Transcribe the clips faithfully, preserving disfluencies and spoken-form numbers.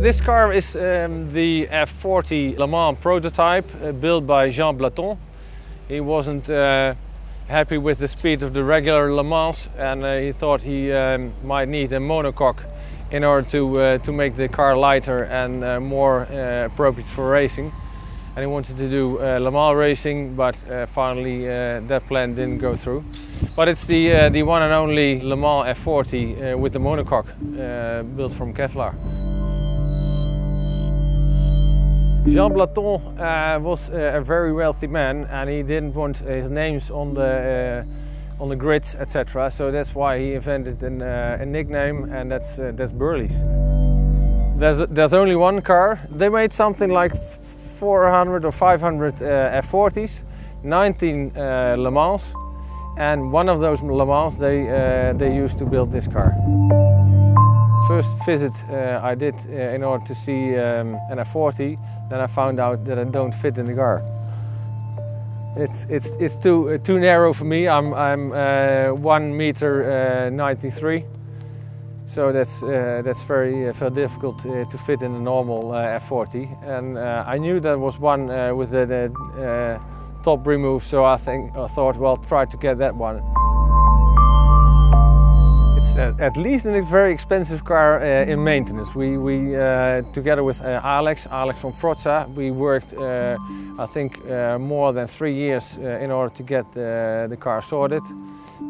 This car is um, the F forty Le Mans prototype uh, built by Jean Blaton. He wasn't uh, happy with the speed of the regular Le Mans, and uh, he thought he um, might need a monocoque in order to, uh, to make the car lighter and uh, more uh, appropriate for racing. And he wanted to do uh, Le Mans racing, but uh, finally uh, that plan didn't go through. But it's the, uh, the one and only Le Mans F forty uh, with the monocoque uh, built from Kevlar. Jean Blaton uh, was uh, a very wealthy man, and he didn't want his names on the uh, on the grids, et cetera. So that's why he invented an, uh, a nickname, and that's uh, that's Beurlys. There's there's only one car. They made something like four hundred or five hundred uh, F forties, nineteen uh, Le Mans, and one of those Le Mans they uh, they used to build this car. First visit uh, I did uh, in order to see um, an F forty, then I found out that I don't fit in the car. It's it's it's too uh, too narrow for me. I'm I'm uh, one meter uh, ninety-three, so that's uh, that's very uh, very difficult uh, to fit in a normal uh, F forty. And uh, I knew there was one uh, with the, the uh, top removed, so I think I thought, well, try to get that one. It's at least a very expensive car uh, in maintenance. We, we uh, together with uh, Alex, Alex from Frozza, we worked, uh, I think, uh, more than three years uh, in order to get uh, the car sorted,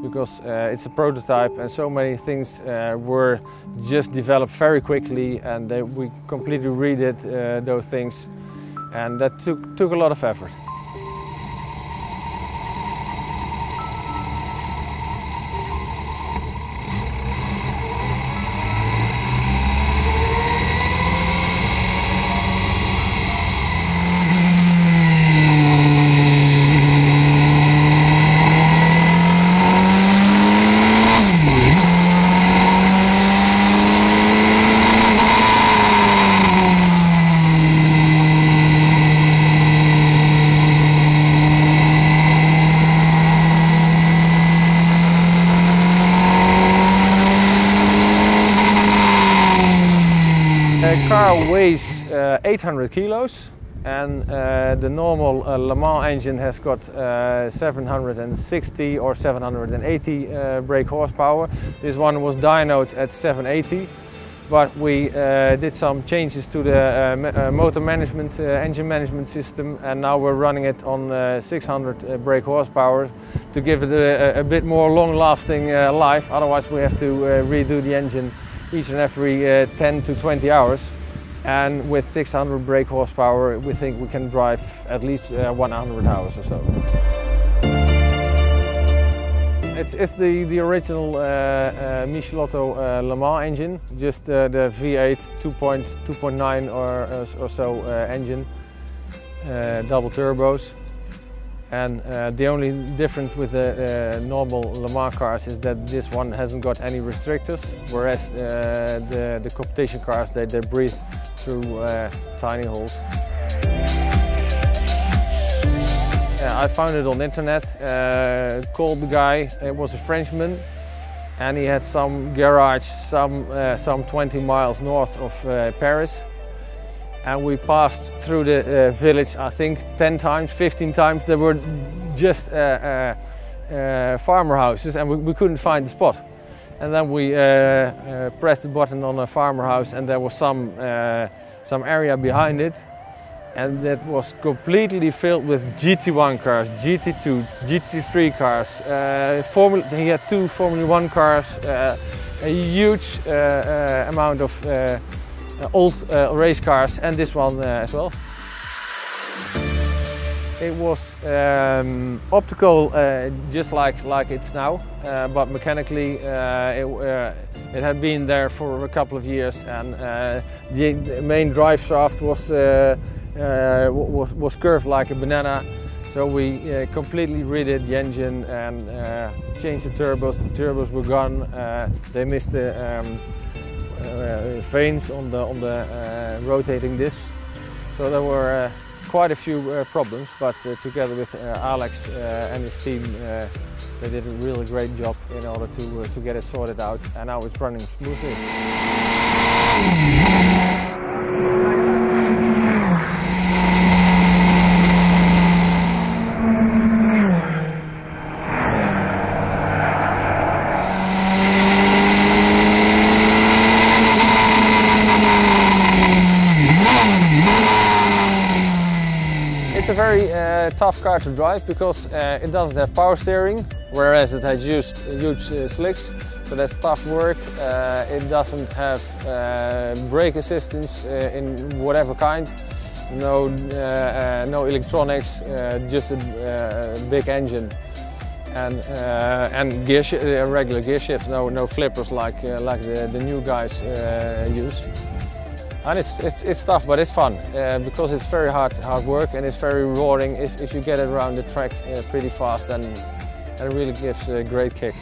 because uh, it's a prototype and so many things uh, were just developed very quickly, and uh, we completely redid uh, those things, and that took, took a lot of effort. The car weighs uh, eight hundred kilos, and uh, the normal uh, Le Mans engine has got uh, seven hundred sixty or seven hundred eighty uh, brake horsepower. This one was dynoed at seven eighty, but we uh, did some changes to the uh, ma uh, motor management, uh, engine management system, and now we're running it on uh, six hundred uh, brake horsepower to give it a, a bit more long-lasting uh, life. Otherwise we have to uh, redo the engine each and every uh, ten to twenty hours, and with six hundred brake horsepower we think we can drive at least uh, one hundred hours or so. It's, it's the, the original uh, uh, Michelotto uh, Le Mans engine, just uh, the V eight two point nine or, uh, or so uh, engine, uh, double turbos. And uh, the only difference with the uh, normal Le Mans cars is that this one hasn't got any restrictors, whereas uh, the, the competition cars, they, they breathe through uh, tiny holes. Uh, I found it on the internet, uh, called the guy. It was a Frenchman, and he had some garage some, uh, some twenty miles north of uh, Paris. And we passed through the uh, village, I think, ten times, fifteen times. There were just uh, uh, uh, farmer houses, and we, we couldn't find the spot. And then we uh, uh, pressed the button on a farmer house, and there was some, uh, some area behind it. And that was completely filled with G T one cars, G T two, G T three cars. Uh, Formula, he had two Formula one cars, uh, a huge uh, uh, amount of uh, Uh, old uh, race cars, and this one uh, as well. It was um, optical, uh, just like like it's now, uh, but mechanically uh, it, uh, it had been there for a couple of years, and uh, the main drive shaft was uh, uh, was was curved like a banana. So we uh, completely redid the engine and uh, changed the turbos. The turbos were gone. Uh, they missed the. Um, Uh, veins on the on the uh, rotating discs, so there were uh, quite a few uh, problems. But uh, together with uh, Alex uh, and his team, uh, they did a really great job in order to uh, to get it sorted out, and now it's running smoothly. very uh, tough car to drive because uh, it doesn't have power steering, whereas it has used huge uh, slicks, so that's tough work. Uh, it doesn't have uh, brake assistance uh, in whatever kind, no, uh, uh, no electronics, uh, just a uh, big engine. And, uh, and gear sh uh, regular gear shifts, no, no flippers like, uh, like the, the new guys uh, use. And it's, it's, it's tough, but it's fun, uh, because it's very hard, hard work and it's very rewarding if, if you get it around the track uh, pretty fast, and, and it really gives a great kick.